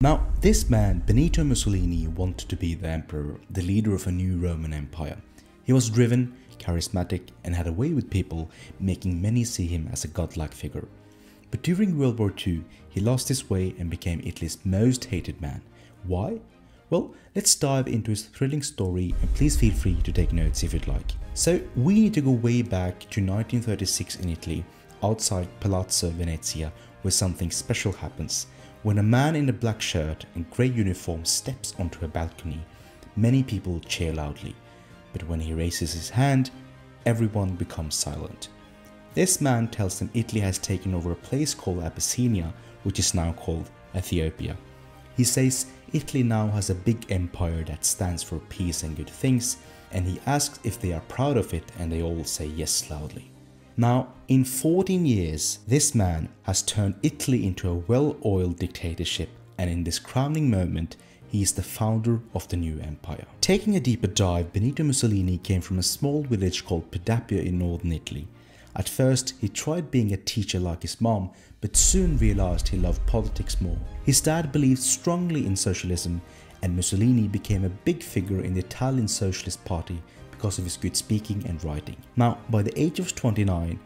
Now, this man, Benito Mussolini, wanted to be the emperor, the leader of a new Roman Empire. He was driven, charismatic, and had a way with people, making many see him as a godlike figure. But during World War II, he lost his way and became Italy's most hated man. Why? Well, let's dive into his thrilling story, and please feel free to take notes if you'd like. So, we need to go way back to 1936 in Italy, outside Palazzo Venezia, where something special happens. When a man in a black shirt and grey uniform steps onto a balcony, many people cheer loudly. But when he raises his hand, everyone becomes silent. This man tells them Italy has taken over a place called Abyssinia, which is now called Ethiopia. He says Italy now has a big empire that stands for peace and good things, and he asks if they are proud of it, and they all say yes loudly. Now, in 14 years, this man has turned Italy into a well-oiled dictatorship, and in this crowning moment, he is the founder of the new empire. Taking a deeper dive, Benito Mussolini came from a small village called Pedapia in northern Italy. At first, he tried being a teacher like his mom, but soon realized he loved politics more. His dad believed strongly in socialism, and Mussolini became a big figure in the Italian Socialist Party because of his good speaking and writing. Now, by the age of 29, in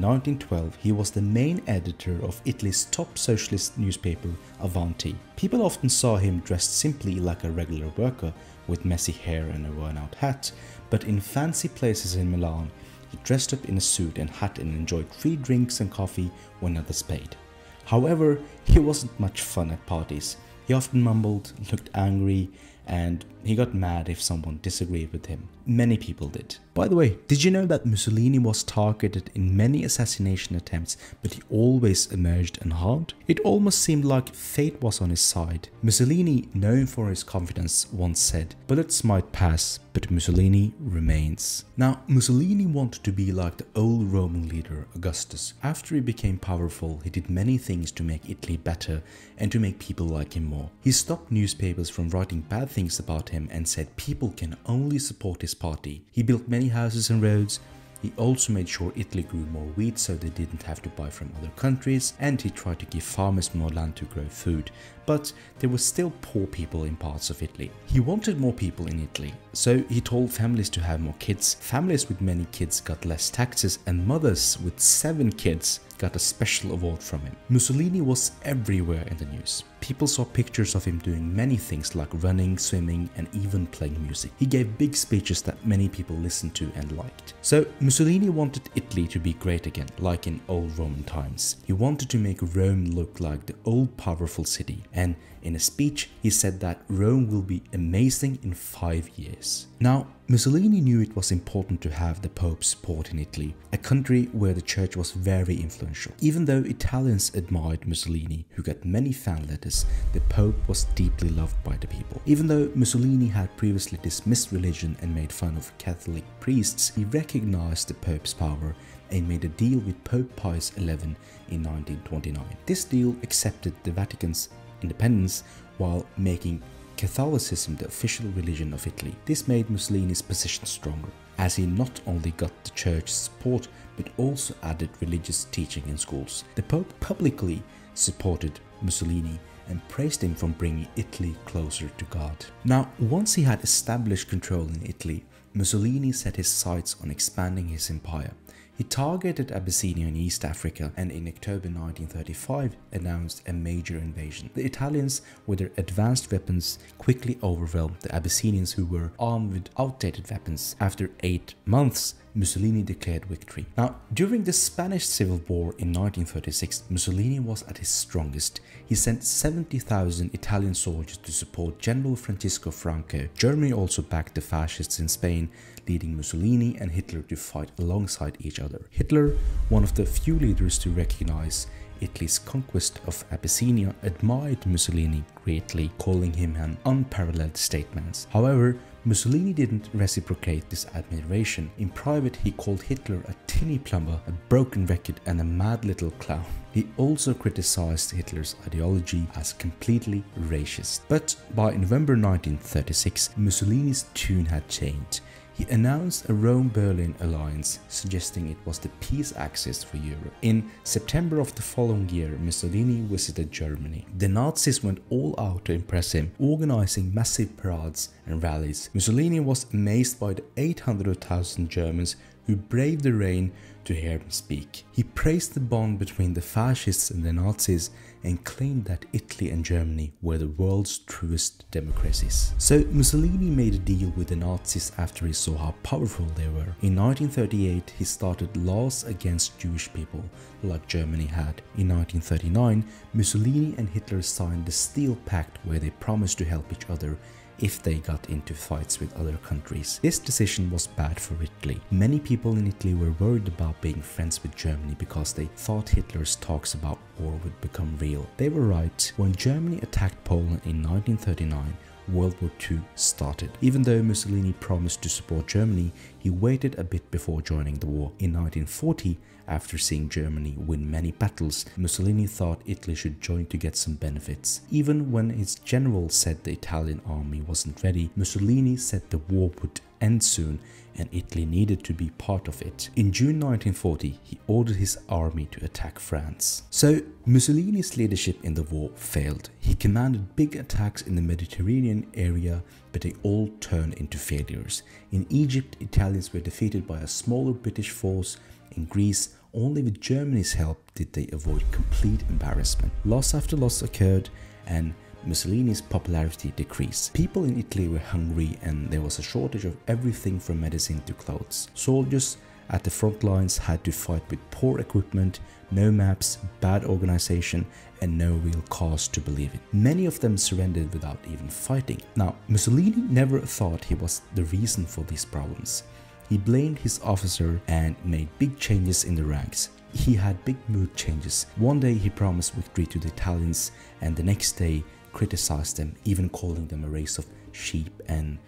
1912, he was the main editor of Italy's top socialist newspaper, Avanti. People often saw him dressed simply like a regular worker, with messy hair and a worn-out hat, but in fancy places in Milan, he dressed up in a suit and hat and enjoyed free drinks and coffee when others paid. However, he wasn't much fun at parties. He often mumbled, looked angry, and he got mad if someone disagreed with him. Many people did. By the way, did you know that Mussolini was targeted in many assassination attempts, but he always emerged unharmed? It almost seemed like fate was on his side. Mussolini, known for his confidence, once said, "Bullets might pass, but Mussolini remains." Now, Mussolini wanted to be like the old Roman leader, Augustus. After he became powerful, he did many things to make Italy better and to make people like him more. He stopped newspapers from writing bad things about him and said people can only support his party. He built many houses and roads. He also made sure Italy grew more wheat so they didn't have to buy from other countries, and he tried to give farmers more land to grow food, but there were still poor people in parts of Italy. He wanted more people in Italy, so he told families to have more kids. Families with many kids got less taxes, and mothers with 7 kids got a special award from him. Mussolini was everywhere in the news. People saw pictures of him doing many things like running, swimming, and even playing music. He gave big speeches that many people listened to and liked. So Mussolini wanted Italy to be great again, like in old Roman times. He wanted to make Rome look like the old powerful city, and in a speech he said that Rome will be amazing in 5 years. Now, Mussolini knew it was important to have the Pope's support in Italy, a country where the church was very influential. Even though Italians admired Mussolini, who got many fan letters, the Pope was deeply loved by the people. Even though Mussolini had previously dismissed religion and made fun of Catholic priests, he recognized the Pope's power and made a deal with Pope Pius XI in 1929. This deal accepted the Vatican's independence while making Catholicism the official religion of Italy. This made Mussolini's position stronger, as he not only got the church's support but also added religious teaching in schools. The Pope publicly supported Mussolini and praised him for bringing Italy closer to God. Now, once he had established control in Italy, Mussolini set his sights on expanding his empire. He targeted Abyssinia in East Africa and in October 1935 announced a major invasion. The Italians, with their advanced weapons, quickly overwhelmed the Abyssinians, who were armed with outdated weapons. After 8 months, Mussolini declared victory. Now, during the Spanish Civil War in 1936, Mussolini was at his strongest. He sent 70,000 Italian soldiers to support General Francisco Franco. Germany also backed the fascists in Spain, leading Mussolini and Hitler to fight alongside each other. Hitler, one of the few leaders to recognize Italy's conquest of Abyssinia, admired Mussolini greatly, calling him an unparalleled statesman. However, Mussolini didn't reciprocate this admiration. In private, he called Hitler a tinny plumber, a broken record, and a mad little clown. He also criticized Hitler's ideology as completely racist. But by November 1936, Mussolini's tune had changed. He announced a Rome-Berlin alliance, suggesting it was the peace axis for Europe. In September of the following year, Mussolini visited Germany. The Nazis went all out to impress him, organizing massive parades and rallies. Mussolini was amazed by the 800,000 Germans who braved the rain to hear him speak. He praised the bond between the fascists and the Nazis and claimed that Italy and Germany were the world's truest democracies. So Mussolini made a deal with the Nazis after he saw how powerful they were. In 1938, he started laws against Jewish people, like Germany had. In 1939, Mussolini and Hitler signed the Steel Pact, where they promised to help each other if they got into fights with other countries. This decision was bad for Italy. Many people in Italy were worried about being friends with Germany because they thought Hitler's talks about war would become real. They were right. When Germany attacked Poland in 1939, World War II started. Even though Mussolini promised to support Germany, he waited a bit before joining the war. In 1940, after seeing Germany win many battles, Mussolini thought Italy should join to get some benefits. Even when his general said the Italian army wasn't ready, Mussolini said the war would end soon and Italy needed to be part of it. In June 1940, he ordered his army to attack France. So Mussolini's leadership in the war failed. He commanded big attacks in the Mediterranean area, but they all turned into failures. In Egypt, Italians were defeated by a smaller British force. In Greece, only with Germany's help did they avoid complete embarrassment. Loss after loss occurred and Mussolini's popularity decreased. People in Italy were hungry and there was a shortage of everything from medicine to clothes. Soldiers at the front lines had to fight with poor equipment, no maps, bad organization and no real cause to believe in. Many of them surrendered without even fighting. Now, Mussolini never thought he was the reason for these problems. He blamed his officer and made big changes in the ranks. He had big mood changes. One day he promised victory to the Italians and the next day criticized them, even calling them a race of sheep and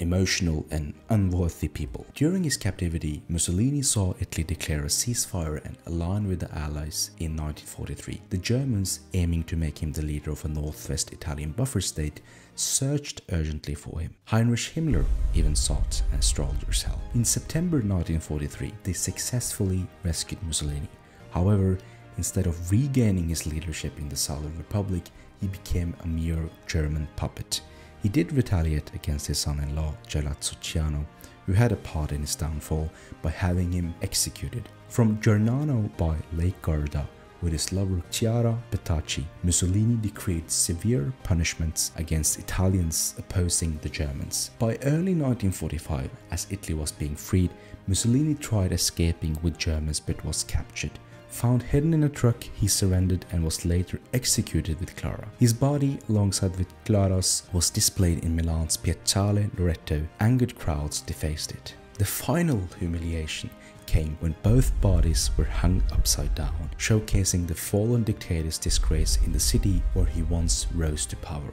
emotional and unworthy people. During his captivity, Mussolini saw Italy declare a ceasefire and align with the Allies in 1943. The Germans, aiming to make him the leader of a northwest Italian buffer state, searched urgently for him. Heinrich Himmler even sought an astrologer's help. In September 1943, they successfully rescued Mussolini. However, instead of regaining his leadership in the Southern Republic, he became a mere German puppet. He did retaliate against his son-in-law, Galeazzo Ciano, who had a part in his downfall by having him executed. From Gargnano by Lake Garda, with his lover Chiara Petacci, Mussolini decreed severe punishments against Italians opposing the Germans. By early 1945, as Italy was being freed, Mussolini tried escaping with Germans but was captured. Found hidden in a truck, he surrendered and was later executed with Clara. His body, alongside with Clara's, was displayed in Milan's Piazzale Loreto. Angered crowds defaced it. The final humiliation came when both bodies were hung upside down, showcasing the fallen dictator's disgrace in the city where he once rose to power.